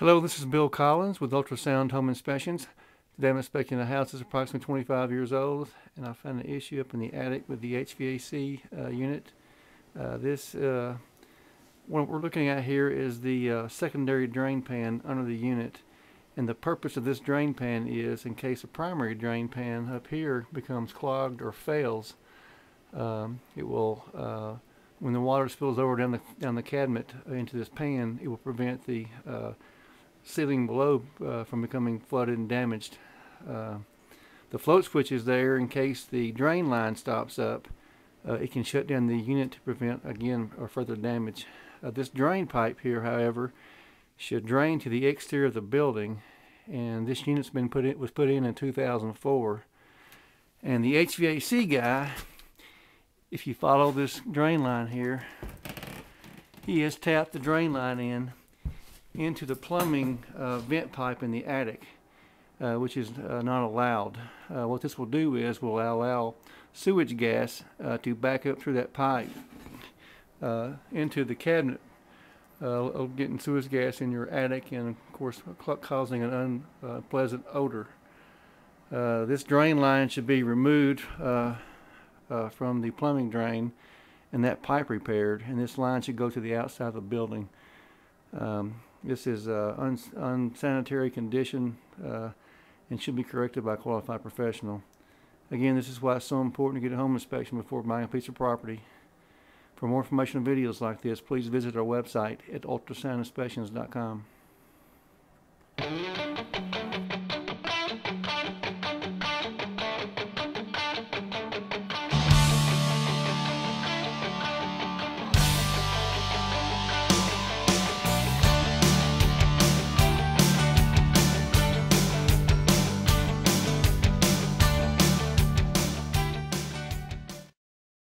Hello, this is Bill Collins with Ultrasound Home Inspections. Today I'm inspecting a house that's approximately 25 years old, and I found an issue up in the attic with the HVAC unit. What we're looking at here is the secondary drain pan under the unit, and the purpose of this drain pan is in case a primary drain pan up here becomes clogged or fails, it will when the water spills over down the cabinet into this pan, it will prevent the ceiling below from becoming flooded and damaged. The float switch is there in case the drain line stops up. It can shut down the unit to prevent again or further damage. This drain pipe here, however, should drain to the exterior of the building, and this unit's been was put in 2004. And the HVAC guy, if you follow this drain line here, he has tapped the drain line into the plumbing vent pipe in the attic, which is not allowed. What this will do is will allow sewage gas to back up through that pipe into the cabinet, getting sewage gas in your attic and of course causing an unpleasant odor. This drain line should be removed from the plumbing drain and that pipe repaired, and this line should go to the outside of the building. This is unsanitary condition and should be corrected by a qualified professional. Again, this is why it's so important to get a home inspection before buying a piece of property. For more information on videos like this, please visit our website at ultrasoundinspections.com.